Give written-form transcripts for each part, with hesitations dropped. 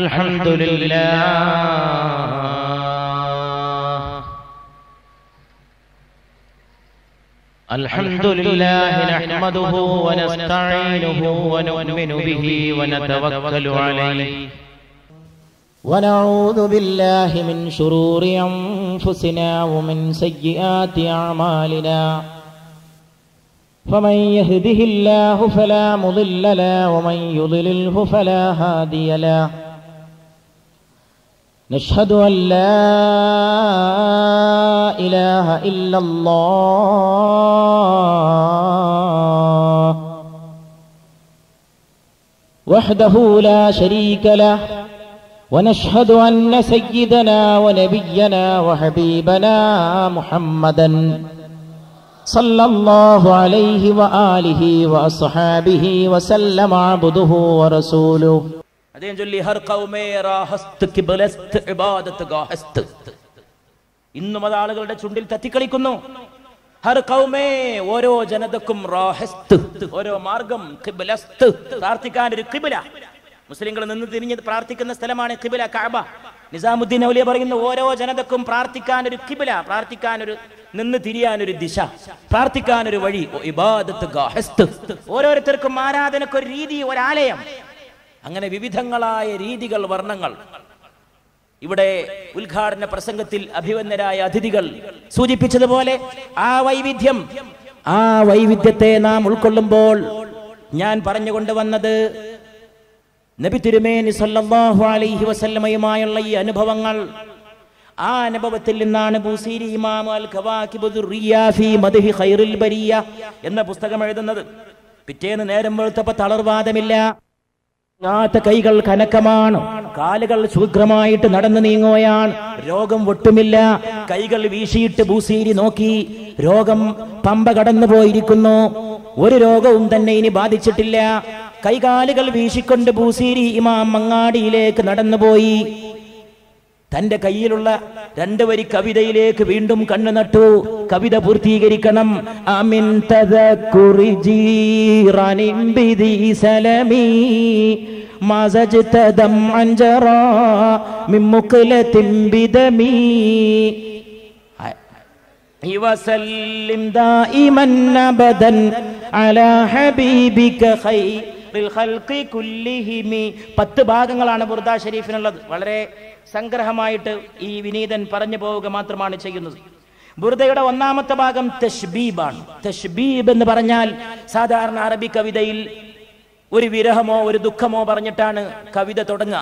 الحمد لله نحمده ونستعينه ونؤمن به ونتوكل عليه ونعوذ بالله من شرور أنفسنا ومن سيئات أعمالنا فمن يهده الله فلا مضل له ومن يضلله فلا هادي له نشهد أن لا إله إلا الله وحده لا شريك له ونشهد أن سيدنا ونبينا وحبيبنا محمدًا صلى الله عليه وآله وأصحابه وسلم عبده ورسوله. أدين جلّي هر قوم را هست كبلست عبادت غا هست. إنّو ماذا على قلّة شندل تثيكلي كنّو. هر قوم ورّو جندكم را هست. ورّو مارغم كبلست. تارتيكان ري كبلا. مسلمين قلنا نندري نيت برارتيكنا سلمانة كبلا كعبة. نظام الدين أولياء برينا ورّو جندكم برارتيكان ري كبلا. برارتيكان ري نن تريان الدش، فارتكان الودي، وإبادة غاست، ورتركم مارادن كريدي وراليم، أنغنى ببيتانغالا يريديغال ورنغال، إبدى ولكارنا برسنغتيل أبيوندرا يديغال، سوجي pitcher بولي، آويديم، آويدتنا ملكولم بول، نان بارنجوندواند، نبي ترمين صلى الله عليه وسلم يمايلي أنبوانغال. آن بابتل نان بوسيري إمام الكواكب الدرية في مده خير البرية ينّا بستغم عيدن ندر بيتين نيرم مرتب تالر وادم إلا نات كيغل كنكمان كالغل شوكرمائت ندن نيغويان روغم وطم إلا كيغل ويشيت بوسيري نوكي روغم پمبا غدن بويري كنو وري روغم دنيني باديشت إلا كيغالغل ويشيكند بوسيري إمام منغادي لك ندن بوي തന്റെ കയ്യിലുള്ള രണ്ട് വരി കവിതയിലേക്ക് വീണ്ടും കണ്ണു നട്ടു കവിത പൂർത്തീകരിക്കണം അമിൻ തദക്കുറി ജീറനിൻ ബിദി സലമി മസജ്തദം അൻജറാ മിമുഖലതിൻ ബിദമി ഇവസല്ലിം ദായിമൻ അബദൻ അലാ ഹബീബിക ഖൈ പത്ത് ഭാഗങ്ങളാണ് ബുർദാ ഷരീഫിനുള്ളത്. വളരെ സംഗ്രഹമായിട്ട് ഈ വിനീതൻ പറഞ്ഞു പോവുക മാത്രമാണ് ചെയ്യുന്നത്. ബുർദയുടെ ഒന്നാമത്തെ ഭാഗം തശ്ബീബാണ്. തശ്ബീബ് എന്ന് പറഞ്ഞാൽ സാധാരണ അറബി കവിതയിൽ ഒരു വിരഹമോ ഒരു ദുഃഖമോ പറഞ്ഞിട്ടാണ് കവിത തുടങ്ങുക.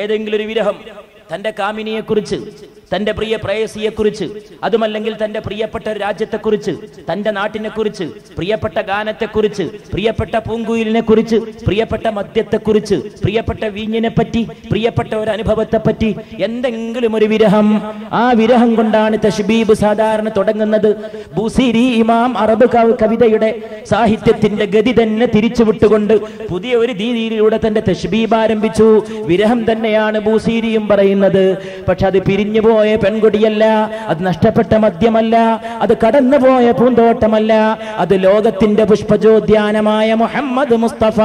ഏതെങ്കിലും ഒരു വിരഹം, തന്റെ കാമിനിയെക്കുറിച്ച്, തന്റെ പ്രിയ പ്രേയസിയെക്കുറിച്ച്, അതുമല്ലെങ്കിൽ തന്റെ പ്രിയപ്പെട്ട രാജ്യത്തെക്കുറിച്ച്, തന്റെ നാട്ടിനെക്കുറിച്ച്, പ്രിയപ്പെട്ട ഗാനത്തെക്കുറിച്ച്, പ്രിയപ്പെട്ട പൂങ്കുയിലിനെ കുറിച്ച്, പ്രിയപ്പെട്ട മദ്യത്തെക്കുറിച്ച്, പ്രിയപ്പെട്ട വീഞ്ഞിനെ പറ്റി, പ്രിയപ്പെട്ട ഒരു അനുഭവത്തെപ്പറ്റി, എന്തെങ്കിലും ഒരു വിരഹം. ആ വിരഹം കൊണ്ടാണ് തശ്ബീബ് സാധാരണ തുടങ്ങുന്നത്. ബൂസീരി ഇമാം അറബ് കവിതയുടെ സാഹിത്യത്തിന്റെ ഗതി തന്നെ തിരിച്ചുവിട്ടുകൊണ്ട് പുതിയ ഒരു രീതിയിലൂടെ തന്റെ തശ്ബീബ് ആരംഭിച്ചു. വിരഹം തന്നെയാണ് ബൂസീരിയും പറയുന്നത്. പക്ഷെ അത് പിരിഞ്ഞുപോയ പെൺകുടിയല്ല, അത് നഷ്ടപ്പെട്ട മദ്യമല്ല, അത് കടന്നുപോയ പൂന്തോട്ടമല്ല, അത് ലോകത്തിന്റെ പുഷ്പജോദ്യാനമായ മുഹമ്മദ് മുസ്തഫ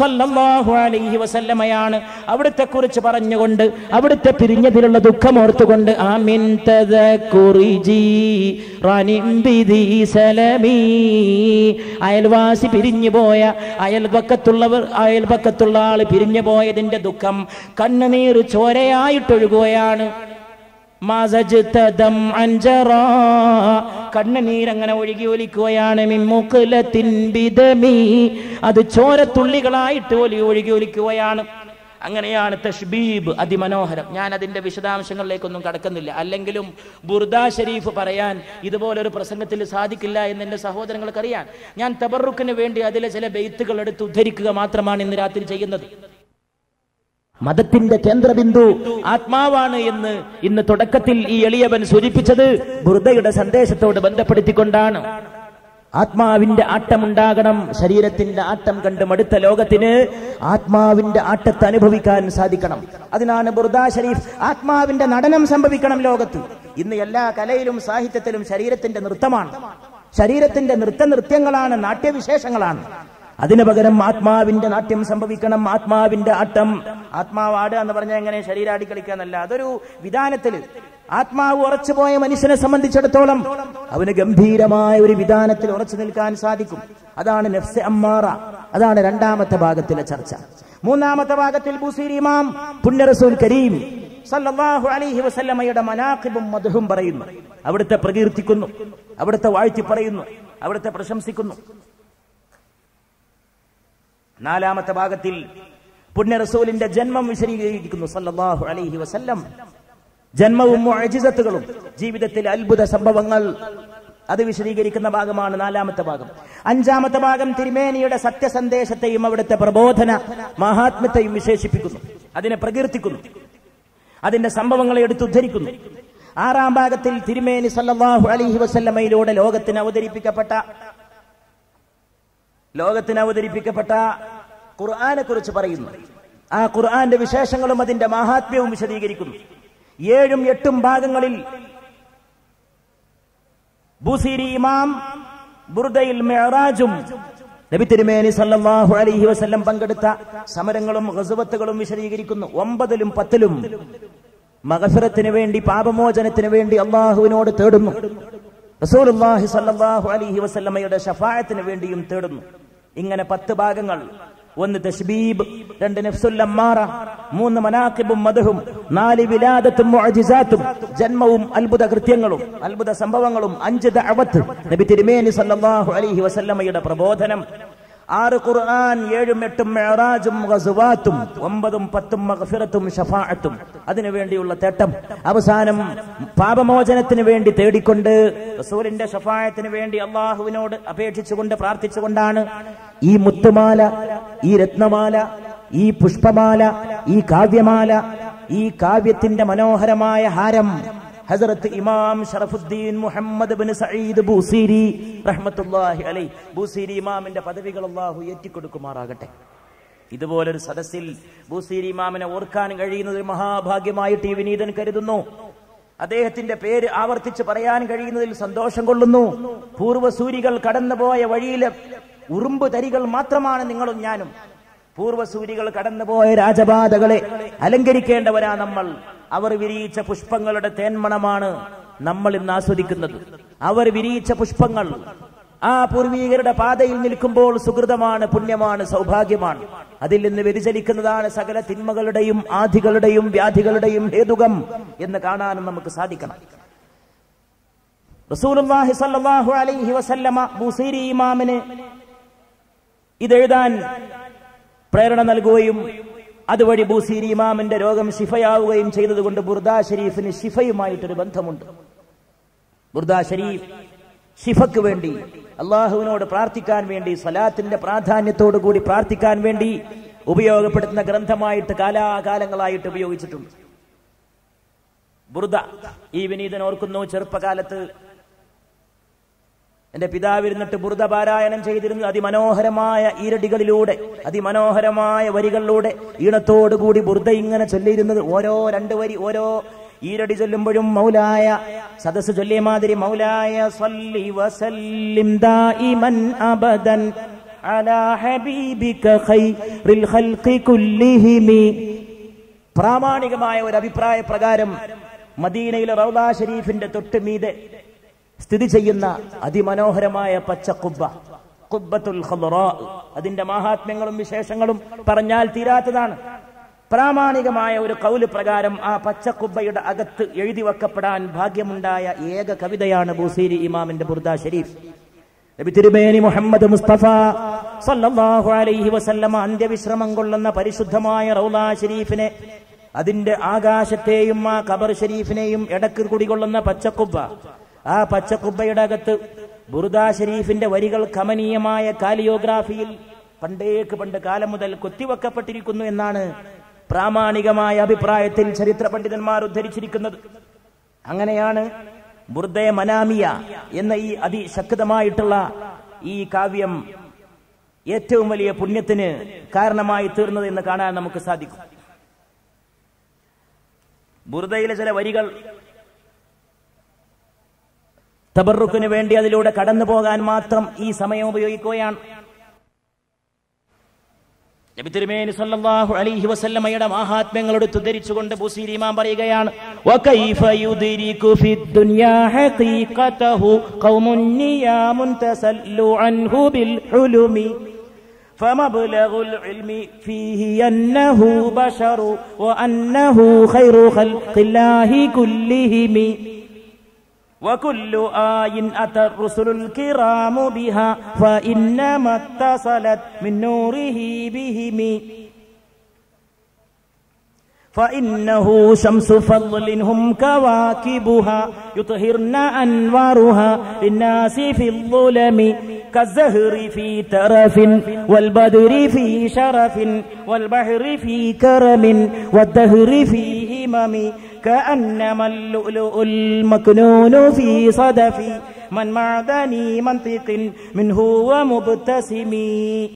സല്ലല്ലാഹു അലൈഹി വസല്ലമയാണ്. അവിടുത്തെ കുറിച്ച് പറഞ്ഞുകൊണ്ട്, അവിടുത്തെ പിരിഞ്ഞതിലുള്ള ദുഃഖം ഓർത്തുകൊണ്ട് ആമിൻ തദക്കുറി ജീറനിൻ ബിദി സലമി, അയൽവാസി പിരിഞ്ഞുപോയ, അയൽപക്കത്തുള്ള ആള് പിരിഞ്ഞു പോയതിന്റെ ദുഃഖം കണ്ണുനീർ ചോരയായി ായിട്ടൊഴുകുകയാണ്. മാസജ്തദം അൻജറാ, കണ്ണുനീരങ്ങനെ ഒഴുകി ഒലിക്കുകയാണ്. മിമ്മുഖലതിൻ ബിദമി, അത് ചോരത്തുള്ളികളായിട്ട് ഒഴുകി ഒലിക്കുകയാണ്. അങ്ങനെയാണ് തശ്ബീബ്. അതിമനോഹരം. ഞാൻ അതിൻ്റെ വിശദാംശങ്ങളിലേക്കൊന്നും കടക്കുന്നില്ല. അല്ലെങ്കിലും ബുർദാ ഷരീഫ് പറയാൻ ഇതുപോലൊരു പ്രസംഗത്തിൽ സാധിക്കില്ല എന്ന് എൻ്റെ സഹോദരങ്ങൾക്കറിയാം. ഞാൻ തബറുക്കിന് വേണ്ടി അതിലെ ചില ബെയ്ത്തുകൾ എടുത്ത് ഉദ്ധരിക്കുക മാത്രമാണ് ഇന്ന് രാത്രി ചെയ്യുന്നത്. മതത്തിന്റെ കേന്ദ്രബിന്ദു ആത്മാവാണ് എന്ന് ഇന്ന് തുടക്കത്തിൽ ഈ എളിയവൻ സൂചിപ്പിച്ചത് ബുർദയുടെ സന്ദേശത്തോട് ബന്ധപ്പെടുത്തിക്കൊണ്ടാണ്. ആത്മാവിന്റെ ആട്ടമുണ്ടാകണം. ശരീരത്തിന്റെ ആട്ടം കണ്ട് മടുത്ത ലോകത്തിന് ആത്മാവിന്റെ ആട്ടത്തെ അനുഭവിക്കാൻ സാധിക്കണം. അതിനാണ് ബുർദാ ഷരീഫ്. ആത്മാവിന്റെ നടനം സംഭവിക്കണം ലോകത്ത്. ഇന്ന് എല്ലാ കലയിലും സാഹിത്യത്തിലും ശരീരത്തിന്റെ നൃത്തമാണ്. ശരീരത്തിന്റെ നൃത്തനൃത്യങ്ങളാണ്, നാട്യവിശേഷങ്ങളാണ്. അതിനു പകരം ആത്മാവിന്റെ നാട്യം സംഭവിക്കണം. ആത്മാവിന്റെ ആട്ടം, ആത്മാവാട് എന്ന് പറഞ്ഞാൽ എങ്ങനെ ശരീരാടി കളിക്കാന്നല്ല, അതൊരു വിധാനത്തിൽ ആത്മാവ് ഉറച്ചുപോയ മനുഷ്യനെ സംബന്ധിച്ചിടത്തോളം അവന് ഗംഭീരമായ ഒരു വിധാനത്തിൽ ഉറച്ചു നിൽക്കാൻ സാധിക്കും. അതാണ് നഫ്സ് അമ്മാറ. അതാണ് രണ്ടാമത്തെ ഭാഗത്തിലെ ചർച്ച. മൂന്നാമത്തെ ഭാഗത്തിൽ ബുസീരി ഇമാം പുണ്യ റസൂൽ കരീം സല്ലല്ലാഹു അലൈഹി വസല്ലമയുടെ മനാഖിബും മദ്ഹും പറയുന്നു. അവിടുത്തെ പ്രകീർത്തിക്കുന്നു, അവിടുത്തെ വാഴ്ത്തി പറയുന്നു, അവിടുത്തെ പ്രശംസിക്കുന്നു. നാലാമത്തെ ഭാഗത്തിൽ പുണ്യ റസൂലിന്റെ ജന്മം വിശദീകരിക്കുന്നു സല്ലല്ലാഹു അലൈഹി വസല്ലം. ജന്മവും മുഅ്ജിസത്തുകളും ജീവിതത്തിലെ അത്ഭുത സംഭവങ്ങൾ, അത് വിശദീകരിക്കുന്ന ഭാഗമാണ് നാലാമത്തെ ഭാഗം. അഞ്ചാമത്തെ ഭാഗം തിരുമേനിയുടെ സത്യസന്ദേശത്തെയും അവിടുത്തെ പ്രബോധന മഹാത്മ്യത്തെയും വിശേഷിപ്പിക്കുന്നു, അതിനെ പ്രകീർത്തിക്കുന്നു, അതിന്റെ സംഭവങ്ങളെ എടുത്തുദ്ധരിക്കുന്നു. ആറാം ഭാഗത്തിൽ തിരുമേനി സല്ലല്ലാഹു അലൈഹി വസല്ലമയിലൂടെ ലോകത്തിന് അവതരിപ്പിക്കപ്പെട്ട ഖുർആനെ കുറിച്ച് പറയുന്നു. ആ ഖുർആന്റെ വിശേഷങ്ങളും അതിന്റെ മഹാത്മ്യവും വിശദീകരിക്കുന്നു. ഏഴും എട്ടും ഭാഗങ്ങളിൽ ബുസീരി ഇമാം ബുർദയിൽ മെഹറാജും നബി തിരുമേനി സല്ലല്ലാഹു അലൈഹി വസല്ലം പങ്കെടുത്ത സമരങ്ങളും ഗസ്വത്തുകളും വിശദീകരിക്കുന്നു. 9-10 മഗ്ഫിറത്തിന് വേണ്ടി, പാപമോചനത്തിന് വേണ്ടി അല്ലാഹുവിനോട് തേടുന്നു. റസൂലുള്ളാഹി സല്ലല്ലാഹു അലൈഹി വസല്ലമയുടെ ശഫാഅത്തിന് വേണ്ടിയും തേടുന്നു. ഇങ്ങനെ 10 ഭാഗങ്ങൾ. ഒന്ന് തശ്ബീബ്, 2 നഫ്സുൽ അമ്മാറ, 3 മനാഖിബും മദ്ഹും, 4 വിലാദത്തും മുഅ്ജിസാത്തും, ജന്മവും അത്ഭുത കൃത്യങ്ങളും അത്ഭുത സംഭവങ്ങളും, 5 ദഅവത്ത്, നബി തിരുമേനി സല്ലല്ലാഹു അലൈഹി വസല്ലമയുടെ പ്രബോധനം, 6 ഖുർആൻ, 7-8 മിഅ്റാജും ഗസ്വാത്തും, 9-10 മഗ്ഫിറത്തും ശഫാഅത്തും, അതിനുവേണ്ടിയുള്ള തേട്ടം, അവസാനം പാപമോചനത്തിന് വേണ്ടി തേടിക്കൊണ്ട് റസൂലിന്റെ ശഫാഅത്തിന് വേണ്ടി അല്ലാഹുവിനോട് അപേക്ഷിച്ചുകൊണ്ട് പ്രാർത്ഥിച്ചുകൊണ്ടാണ് ഈ മുത്തുമാല, ഈ രത്നമാല, ഈ പുഷ്പമാല, ഈ കാവ്യമാല, ഈ കാവ്യത്തിന്റെ മനോഹരമായ ഹാരം ഹസ്രത്ത് ഇമാം ഷറഫുദ്ദീൻ മുഹമ്മദ് ബിൻ സഈദ് ബൂസീരി റഹ്മത്തുള്ളാഹി അലൈഹി, ബൂസീരി ഇമാമിന്റെ പദവികൾ അല്ലാഹു ഏറ്റിക്കൊടുക്കുമാറാകട്ടെ. ഇതുപോലൊരു സദസ്സിൽ ബൂസീരി ഇമാമിനെ ഓർക്കാൻ കഴിയുന്നത് മഹാഭാഗ്യമായിട്ട് ഈ വിനീതൻ കരുതുന്നു. അദ്ദേഹത്തിന്റെ പേര് ആവർത്തിച്ച് പറയാൻ കഴിയുന്നതിൽ സന്തോഷം കൊള്ളുന്നു. പൂർവ്വസൂരികൾ കടന്നുപോയ വഴിയിലെ ഉറുമ്പ് തരികൾ മാത്രമാണ് നിങ്ങളും ഞാനും. പൂർവ്വസൂരികൾ കടന്നുപോയ രാജപാതകളെ അലങ്കരിക്കേണ്ടവരാ നമ്മൾ. അവർ വിരിയിച്ച പുഷ്പങ്ങളുടെ തേന്മണമാണ് നമ്മൾ ഇന്ന് ആസ്വദിക്കുന്നത്. അവർ വിരിയിച്ച പുഷ്പങ്ങൾ, ആ പൂർവീകരുടെ പാതയിൽ നിൽക്കുമ്പോൾ സുഹൃതമാണ്, പുണ്യമാണ്, സൗഭാഗ്യമാണ്. അതിൽ നിന്ന് വ്യതിചലിക്കുന്നതാണ് സകല തിന്മകളുടെയും ആധികളുടെയും വ്യാധികളുടെയും ഹേതുകം എന്ന് കാണാനും നമുക്ക് സാധിക്കണം. റസൂലുള്ളാഹി സ്വല്ലല്ലാഹു അലൈഹി വസല്ലമ ബുസീരി ഇമാമിന് ഇതെഴുതാൻ പ്രേരണ നൽകുകയും അതുവഴി ബുസീരി ഇമാമിന്റെ രോഗം ശിഫയാവുകയും ചെയ്തതുകൊണ്ട് ബുർദാ ഷരീഫിന് ശിഫയുമായിട്ടൊരു ബന്ധമുണ്ട്. ബുർദാ ഷരീഫ് ശിഫയ്ക്ക് വേണ്ടി, അള്ളാഹുവിനോട് പ്രാർത്ഥിക്കാൻ വേണ്ടി, സലാത്തിന്റെ പ്രാധാന്യത്തോടു കൂടി പ്രാർത്ഥിക്കാൻ വേണ്ടി ഉപയോഗപ്പെടുത്തുന്ന ഗ്രന്ഥമായിട്ട് കാലാകാലങ്ങളായിട്ട് ഉപയോഗിച്ചിട്ടുണ്ട്. ബുർദ ഈ വിനീതൻ ഓർക്കുന്നു, ചെറുപ്പകാലത്ത് എന്റെ പിതാവിരുന്നിട്ട് ബുർദ പാരായണം ചെയ്തിരുന്നു. അതിമനോഹരമായ ഈരടികളിലൂടെ, അതിമനോഹരമായ വരികളിലൂടെ ഈണത്തോടുകൂടി ബുർദ ഇങ്ങനെ ചൊല്ലിയിരുന്നത്. ഓരോ 2 വരി, ഓരോ ഈരടി ചൊല്ലുമ്പോഴും മൗലായ സദസ് ചൊല്ലിയ മാതിരി മൗലായ സല്ലി വസല്ലിം ദായിമൻ അബദൻ അലാ ഹബീബിക ഖൈറിൽ ഖൽഖി കുല്ലിഹിം. പ്രാമാണികമായ ഒരു അഭിപ്രായ പ്രകാരം മദീനയിലെ റൗളാ ഷരീഫിന്റെ തൊട്ടുമീതെ സ്ഥിതി ചെയ്യുന്ന അതിമനോഹരമായ പച്ച ഖുബ്ബ, ഖുബ്ബത്തുൽ ഖദറാ, അതിന്റെ മഹാത്മ്യങ്ങളും വിശേഷങ്ങളും പറഞ്ഞാൽ തീരാത്തതാണ്. പ്രാമാണികമായ ഒരു കൗല് പ്രകാരം ആ പച്ച ഖുബ്ബയുടെ അകത്ത് എഴുതി വെക്കപ്പെടാൻ ഭാഗ്യമുണ്ടായ ഏക കവിതയാണ് ബുസീരി ഇമാമിന്റെ ബുർദാ ഷരീഫ്. നബി തിരുമേനി മുഹമ്മദ് മുസ്തഫ സല്ലല്ലാഹു അലൈഹി വസല്ലമ അന്ത്യവിശ്രമം കൊള്ളുന്ന പരിശുദ്ധമായ റൗളാ ഷരീഫിനെ, അതിന്റെ ആകാശത്തെയും ആ ഖബർ ഷരീഫിനെയും ഇടക്ക് കുടികൊള്ളുന്ന പച്ചക്കുബ്ബ, ആ പച്ചക്കുബ്ബയുടെ അകത്ത് ബുർദാ ഷരീഫിന്റെ വരികൾ കമനീയമായ കാലിയോഗ്രാഫിയിൽ പണ്ട് കാലം മുതൽ കൊത്തിവെക്കപ്പെട്ടിരിക്കുന്നു എന്നാണ് പ്രാമാണികമായ അഭിപ്രായത്തിൽ ചരിത്ര പണ്ഡിതന്മാർ ഉദ്ധരിച്ചിരിക്കുന്നത്. അങ്ങനെയാണ് ബുർദെ മനാമിയ എന്ന ഈ അതിശക്തമായിട്ടുള്ള ഈ കാവ്യം ഏറ്റവും വലിയ പുണ്യത്തിന് കാരണമായി തീർന്നത് എന്ന് കാണാൻ നമുക്ക് സാധിക്കും. ബുർദയിലെ ചില വരികൾ തബറുക്കിന് വേണ്ടി അതിലൂടെ കടന്നു പോകാൻ മാത്രം ഈ സമയം ഉപയോഗിക്കുകയാണ്. نبي ترميني صلى الله عليه وسلم يدى ماهات بنغلود تدريج سكونت بوصيري ما بريغيان وكيف يدرك في الدنيا حقيقته قوم نيام تسلوا عنه بالحلم فمبلغ العلم فيه أنه بشر وأنه خير خلق الله كلهم وكل آي أتى الرسل الكرام بها فإنما اتصلت من نوره بهم فإنه شمس فضل هم كواكبها يطهرن أنوارها للناس في الظلم كالزهر في ترف والبدر في شرف والبحر في كرم والدهر في همم كأنما اللؤلؤ المكنون في صدف من معدني منطق منه ومبتسم.